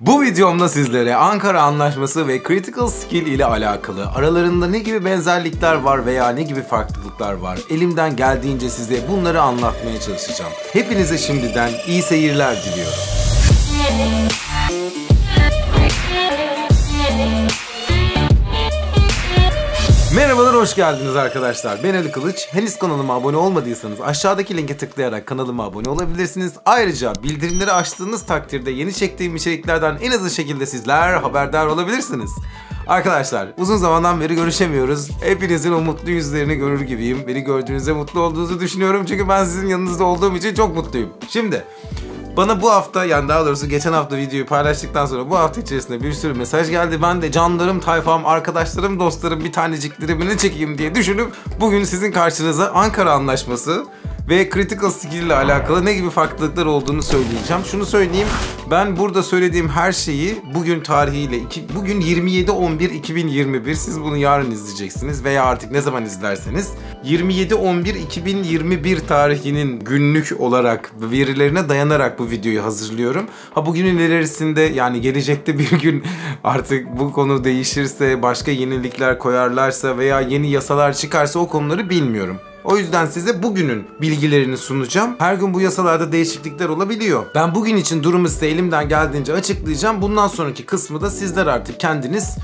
Bu videomda sizlere Ankara Anlaşması ve Critical Skill ile alakalı aralarında ne gibi benzerlikler var veya ne gibi farklılıklar var elimden geldiğince size bunları anlatmaya çalışacağım. Hepinize şimdiden iyi seyirler diliyorum. Merhabalar, hoş geldiniz arkadaşlar. Ben Ali Kılıç. Henüz kanalıma abone olmadıysanız aşağıdaki linke tıklayarak kanalıma abone olabilirsiniz. Ayrıca bildirimleri açtığınız takdirde yeni çektiğim içeriklerden en hızlı şekilde sizler haberdar olabilirsiniz. Arkadaşlar, uzun zamandan beri görüşemiyoruz. Hepinizin o mutlu yüzlerini görür gibiyim. Beni gördüğünüzde mutlu olduğunuzu düşünüyorum. Çünkü ben sizin yanınızda olduğum için çok mutluyum. Şimdi bana bu hafta, yani daha doğrusu geçen hafta videoyu paylaştıktan sonra bu hafta içerisinde bir sürü mesaj geldi. Ben de canlarım, tayfam, arkadaşlarım, dostlarım bir taneciklerimini çekeyim diye düşünüp bugün sizin karşınıza Ankara Anlaşması ve Critical Skill ile alakalı ne gibi farklılıklar olduğunu söyleyeceğim. Şunu söyleyeyim, ben burada söylediğim her şeyi bugün tarihiyle, bugün 27.11.2021, siz bunu yarın izleyeceksiniz veya artık ne zaman izlerseniz 27.11.2021 tarihinin günlük olarak verilerine dayanarak bu videoyu hazırlıyorum. Ha, bugünün ilerisinde, yani gelecekte bir gün artık bu konu değişirse, başka yenilikler koyarlarsa veya yeni yasalar çıkarsa o konuları bilmiyorum. O yüzden size bugünün bilgilerini sunacağım. Her gün bu yasalarda değişiklikler olabiliyor. Ben bugün için durumu size elimden geldiğince açıklayacağım. Bundan sonraki kısmı da sizler artık kendiniz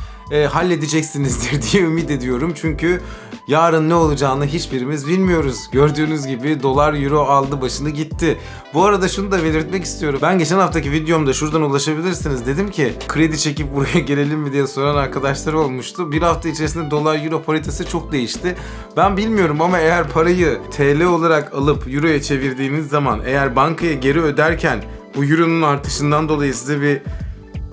halledeceksinizdir diye ümit ediyorum. Çünkü yarın ne olacağını hiçbirimiz bilmiyoruz. Gördüğünüz gibi dolar, euro aldı başını gitti. Bu arada şunu da belirtmek istiyorum. Ben geçen haftaki videomda, şuradan ulaşabilirsiniz, dedim ki kredi çekip buraya gelelim mi diye soran arkadaşlar olmuştu. Bir hafta içerisinde dolar, euro paritesi çok değişti. Ben bilmiyorum ama eğer parayı TL olarak alıp euroya çevirdiğiniz zaman, eğer bankaya geri öderken bu euronun artışından dolayı size bir,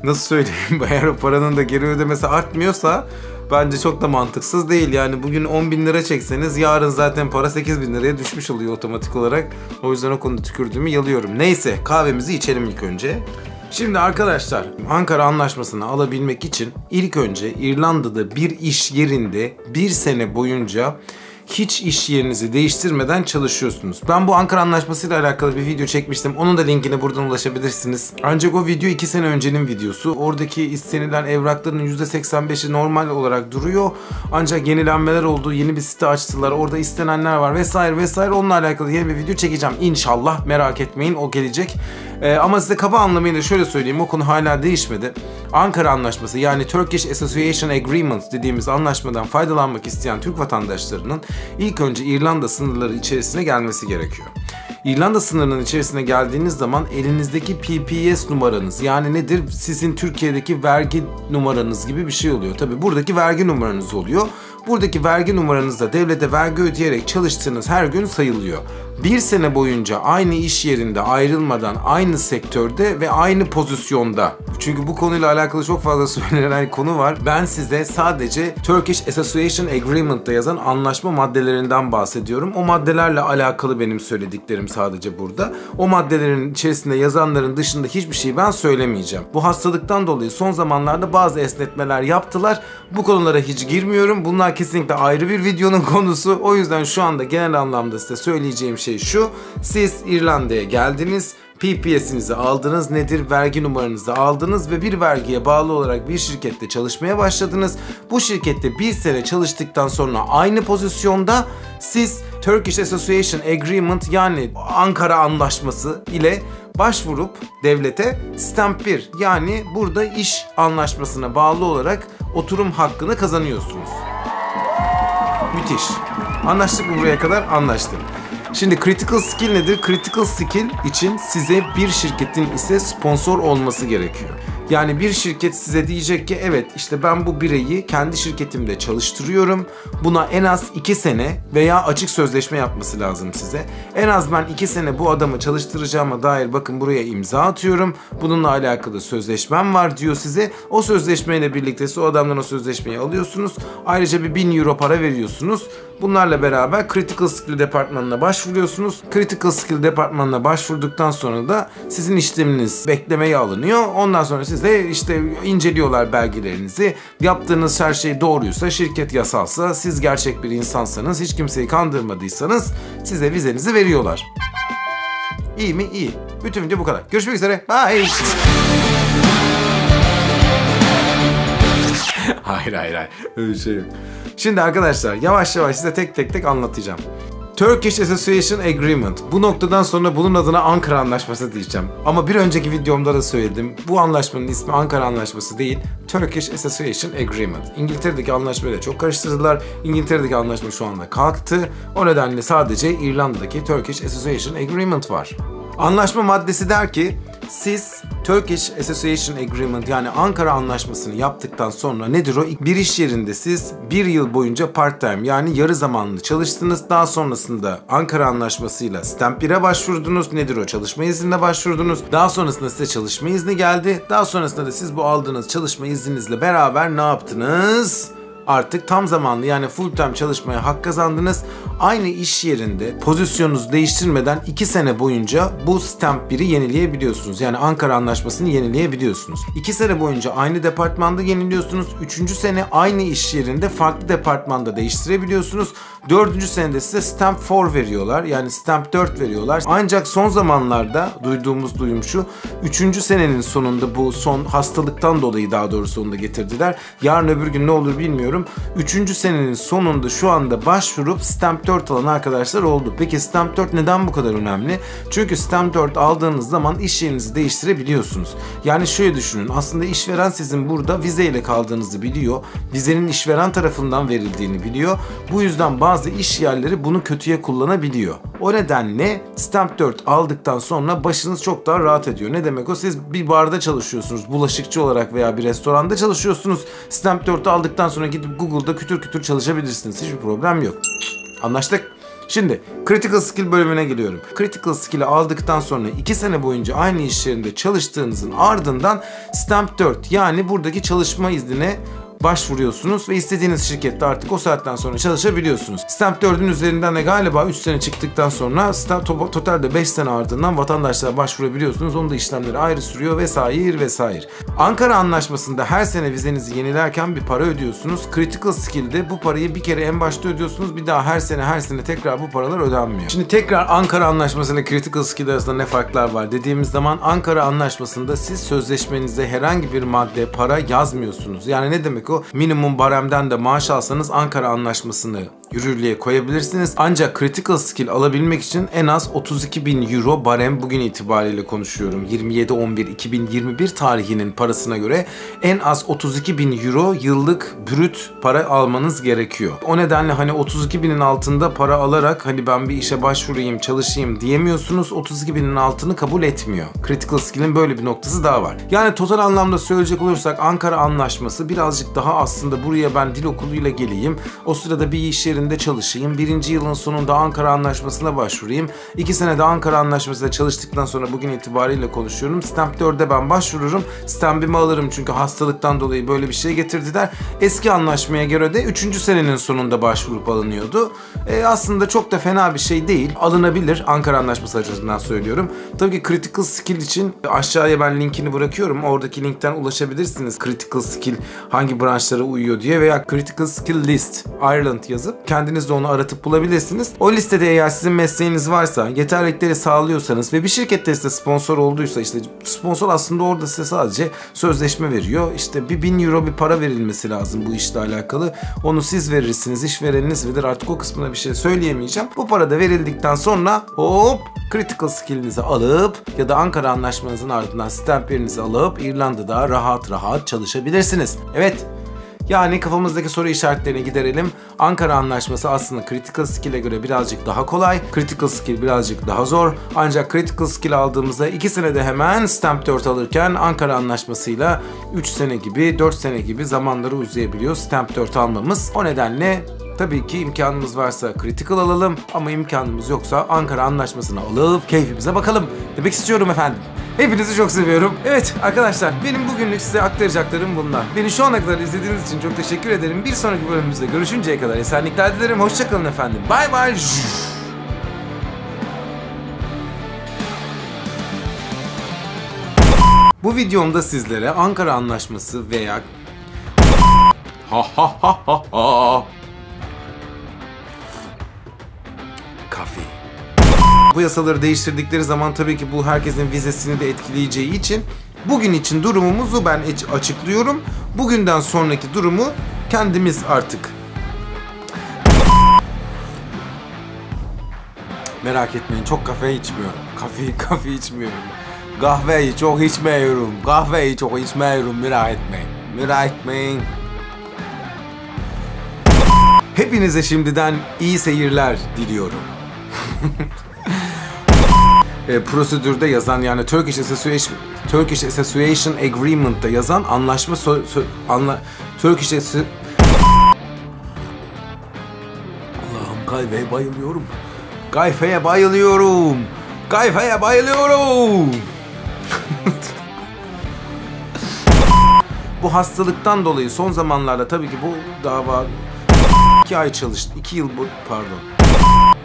nasıl söyleyeyim, eğer o paranın da geri ödemesi artmıyorsa bence çok da mantıksız değil. Yani bugün 10.000 lira çekseniz yarın zaten para 8.000 liraya düşmüş oluyor otomatik olarak. O yüzden o konuda tükürdüğümü yalıyorum. Neyse, kahvemizi içelim ilk önce. Şimdi arkadaşlar, Ankara Anlaşması'nı alabilmek için ilk önce İrlanda'da bir iş yerinde bir sene boyunca hiç iş yerinizi değiştirmeden çalışıyorsunuz. Ben bu Ankara Anlaşması ile alakalı bir video çekmiştim. Onun da linkine buradan ulaşabilirsiniz. Ancak o video 2 sene öncenin videosu. Oradaki istenilen evrakların %85'i normal olarak duruyor. Ancak yenilenmeler oldu. Yeni bir site açtılar. Orada istenenler var vesaire vesaire. Onunla alakalı yeni bir video çekeceğim İnşallah. Merak etmeyin, o gelecek. Ama size kaba anlamıyla şöyle söyleyeyim. O konu hala değişmedi. Ankara Anlaşması, yani Turkish Association Agreement dediğimiz anlaşmadan faydalanmak isteyen Türk vatandaşlarının İlk önce İrlanda sınırları içerisine gelmesi gerekiyor. İrlanda sınırının içerisine geldiğiniz zaman elinizdeki PPS numaranız, yani nedir? Sizin Türkiye'deki vergi numaranız gibi bir şey oluyor. Tabii buradaki vergi numaranız oluyor. Buradaki vergi numaranız da devlete vergi ödeyerek çalıştığınız her gün sayılıyor. Bir sene boyunca aynı iş yerinde ayrılmadan, aynı sektörde ve aynı pozisyonda. Çünkü bu konuyla alakalı çok fazla söylenen konu var. Ben size sadece Turkish Association Agreement'da yazan anlaşma maddelerinden bahsediyorum. O maddelerle alakalı benim söylediklerim sadece burada. O maddelerin içerisinde yazanların dışında hiçbir şey ben söylemeyeceğim. Bu hastalıktan dolayı son zamanlarda bazı esnetmeler yaptılar. Bu konulara hiç girmiyorum. Bunlar kesinlikle ayrı bir videonun konusu. O yüzden şu anda genel anlamda size söyleyeceğim şey şu: siz İrlanda'ya geldiniz, PPS'inizi aldınız, nedir, vergi numaranızı aldınız ve bir vergiye bağlı olarak bir şirkette çalışmaya başladınız. Bu şirkette bir sene çalıştıktan sonra aynı pozisyonda siz Turkish Association Agreement, yani Ankara Anlaşması ile başvurup devlete Stamp 1, yani burada iş anlaşmasına bağlı olarak oturum hakkını kazanıyorsunuz. Müthiş. Anlaştık mı buraya kadar? Anlaştık. Şimdi Critical Skill nedir? Critical Skill için size bir şirketin ise sponsor olması gerekiyor. Yani bir şirket size diyecek ki evet işte ben bu bireyi kendi şirketimde çalıştırıyorum. Buna en az 2 sene veya açık sözleşme yapması lazım size. En az ben 2 sene bu adamı çalıştıracağıma dair, bakın buraya imza atıyorum, bununla alakalı sözleşmem var diyor size. O sözleşmeyle birlikte siz o adamdan o sözleşmeyi alıyorsunuz. Ayrıca bir 1.000 euro para veriyorsunuz. Bunlarla beraber Critical Skill departmanına başvuruyorsunuz. Critical Skill departmanına başvurduktan sonra da sizin işleminiz beklemeye alınıyor. Ondan sonra siz de işte inceliyorlar belgelerinizi. Yaptığınız her şey doğruysa, şirket yasalsa, siz gerçek bir insansanız, hiç kimseyi kandırmadıysanız size vizenizi veriyorlar. İyi mi? İyi. Bütün video bu kadar. Görüşmek üzere. Bye. Hayır. Öyle bir şey yok. Şimdi arkadaşlar yavaş yavaş size tek anlatacağım. Turkish Association Agreement. Bu noktadan sonra bunun adına Ankara Anlaşması diyeceğim. Ama bir önceki videomda da söyledim. Bu anlaşmanın ismi Ankara Anlaşması değil, Turkish Association Agreement. İngiltere'deki anlaşmayla çok karıştırdılar. İngiltere'deki anlaşma şu anda kalktı. O nedenle sadece İrlanda'daki Turkish Association Agreement var. Anlaşma maddesi der ki, siz Turkish Association Agreement yani Ankara Anlaşması'nı yaptıktan sonra nedir o? Bir iş yerinde siz bir yıl boyunca part-time yani yarı zamanlı çalıştınız. Daha sonrasında Ankara Anlaşması'yla Stamp 1'e başvurdunuz. Nedir o? Çalışma iznine başvurdunuz. Daha sonrasında size çalışma izni geldi. Daha sonrasında da siz bu aldığınız çalışma izninizle beraber ne yaptınız? Artık tam zamanlı yani full time çalışmaya hak kazandınız. Aynı iş yerinde pozisyonunuzu değiştirmeden 2 sene boyunca bu Stamp 1'i yenileyebiliyorsunuz. Yani Ankara Anlaşması'nı yenileyebiliyorsunuz. 2 sene boyunca aynı departmanda yeniliyorsunuz. 3. sene aynı iş yerinde farklı departmanda değiştirebiliyorsunuz. 4. senede size Stamp 4 veriyorlar. Yani Stamp 4 veriyorlar. Ancak son zamanlarda duyduğumuz duyum şu. 3. senenin sonunda bu son hastalıktan dolayı daha doğrusu onu da getirdiler. Yarın öbür gün ne olur bilmiyorum. 3. senenin sonunda şu anda başvurup Stamp 4 alan arkadaşlar oldu. Peki Stamp 4 neden bu kadar önemli? Çünkü Stamp 4 aldığınız zaman iş yerinizi değiştirebiliyorsunuz. Yani şöyle düşünün, aslında işveren sizin burada vizeyle kaldığınızı biliyor. Vizenin işveren tarafından verildiğini biliyor. Bu yüzden bazı iş yerleri bunu kötüye kullanabiliyor. O nedenle Stamp 4 aldıktan sonra başınız çok daha rahat ediyor. Ne demek o? Siz bir barda çalışıyorsunuz, bulaşıkçı olarak veya bir restoranda çalışıyorsunuz. Stamp 4'ü aldıktan sonra gidip Google'da kütür çalışabilirsiniz. Hiçbir problem yok. Anlaştık. Şimdi Critical Skill bölümüne geliyorum. Critical Skill'i aldıktan sonra 2 sene boyunca aynı iş yerinde çalıştığınızın ardından Stamp 4 yani buradaki çalışma iznine başvuruyorsunuz ve istediğiniz şirkette artık o saatten sonra çalışabiliyorsunuz. Stamp 4'ün üzerinden de galiba 3 sene çıktıktan sonra totalde 5 sene ardından vatandaşlığa başvurabiliyorsunuz. Onun da işlemleri ayrı sürüyor vesaire. Ankara Anlaşması'nda her sene vizenizi yenilerken bir para ödüyorsunuz. Critical Skill'de bu parayı bir kere en başta ödüyorsunuz. Bir daha her sene tekrar bu paralar ödenmiyor. Şimdi tekrar Ankara Anlaşması ile Critical Skill arasında ne farklar var dediğimiz zaman Ankara Anlaşması'nda siz sözleşmenize herhangi bir madde para yazmıyorsunuz. Yani ne demek? Minimum baremden de maaş alsanız Ankara Anlaşması'nı yürürlüğe koyabilirsiniz. Ancak Critical Skill alabilmek için en az 32.000 euro barem, bugün itibariyle konuşuyorum, 27.11.2021 tarihinin parasına göre en az 32.000 euro yıllık brüt para almanız gerekiyor. O nedenle hani 32.000'in altında para alarak hani ben bir işe başvurayım çalışayım diyemiyorsunuz. 32.000'in altını kabul etmiyor. Critical Skill'in böyle bir noktası daha var. Yani total anlamda söyleyecek olursak Ankara Anlaşması birazcık daha aslında buraya ben dil okuluyla geleyim. O sırada bir iş yerinde çalışayım. 1. yılın sonunda Ankara Anlaşması'na başvurayım. 2 senede Ankara Anlaşması'na çalıştıktan sonra bugün itibariyle konuşuyorum. Stamp 4'e ben başvururum. Stamp'imi alırım çünkü hastalıktan dolayı böyle bir şey getirdiler. Eski anlaşmaya göre de 3. senenin sonunda başvurup alınıyordu. Aslında çok da fena bir şey değil. Alınabilir. Ankara Anlaşması açısından söylüyorum. Tabii ki Critical Skill için aşağıya ben linkini bırakıyorum. Oradaki linkten ulaşabilirsiniz. Critical Skill hangi branşlara uyuyor diye veya Critical Skill List Ireland yazıp kendiniz de onu aratıp bulabilirsiniz. O listede eğer sizin mesleğiniz varsa, yeterlilikleri sağlıyorsanız ve bir şirkette size sponsor olduysa, işte sponsor aslında orada size sadece sözleşme veriyor. İşte bir 1.000 euro bir para verilmesi lazım bu işle alakalı. Onu siz verirsiniz, işvereniniz verir. Artık o kısmına bir şey söyleyemeyeceğim. Bu para da verildikten sonra hop Critical Skill'inizi alıp ya da Ankara Anlaşmanızın ardından Stamp 1'inizi alıp İrlanda'da rahat çalışabilirsiniz. Evet. Yani kafamızdaki soru işaretlerini giderelim. Ankara Anlaşması aslında Critical Skill'e göre birazcık daha kolay. Critical Skill birazcık daha zor. Ancak Critical Skill aldığımızda 2 senede hemen Stamp 4 alırken Ankara Anlaşması'yla 3 sene gibi 4 sene gibi zamanları uzayabiliyor Stamp 4 almamız. O nedenle tabii ki imkanımız varsa Critical alalım ama imkanımız yoksa Ankara Anlaşması'nı alıp keyfimize bakalım demek istiyorum efendim. Hepinizi çok seviyorum. Evet arkadaşlar benim bugünlük size aktaracaklarım bunlar. Beni şu ana kadar izlediğiniz için çok teşekkür ederim. Bir sonraki bölümümüzde görüşünceye kadar esenlikler dilerim. Hoşçakalın efendim. Bay bay. Bu videomda sizlere Ankara Anlaşması veya... Bu yasaları değiştirdikleri zaman tabii ki bu herkesin vizesini de etkileyeceği için bugün için durumumuzu ben açıklıyorum. bugünden sonraki durumu kendimiz artık. Merak etmeyin, çok kahve içmiyorum. Kahve içmiyorum. Kahveyi çok içmiyorum. Kahveyi çok içmiyorum, merak etmeyin. Merak etmeyin. Hepinize şimdiden iyi seyirler diliyorum. Prosedürde yazan, yani Turkish Association Agreement'ta yazan anlaşma Allah'ım, kahveye bayılıyorum. Kahveye bayılıyorum. Kahveye bayılıyorum. Bu hastalıktan dolayı son zamanlarda tabii ki bu dava 2 ay çalıştı. 2 yıl bu, pardon.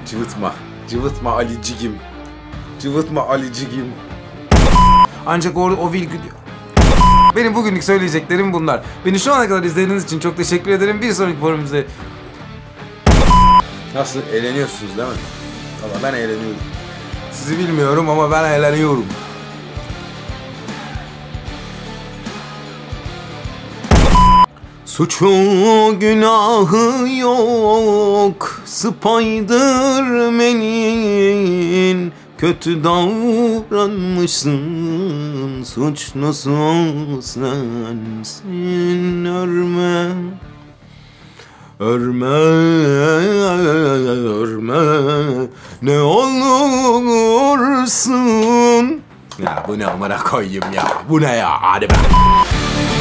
Cıvıtma. Cıvıtma Alicigim. Cıvıtma Alicigim. Ancak o virgül... Benim bugünlük söyleyeceklerim bunlar. Beni şu ana kadar izlediğiniz için çok teşekkür ederim. Bir sonraki bölümümüzde... Nasıl? Eğleniyorsunuz değil mi? Valla ben eğleniyorum. Sizi bilmiyorum ama ben eğleniyorum. Suçu günahı yok Spiderman'in, kötü davranmışsın, suçlusun sensin, örme. Örme, örme, ne olursun. Ya bu ne amına koyayım ya, bu ne ya, hadi be.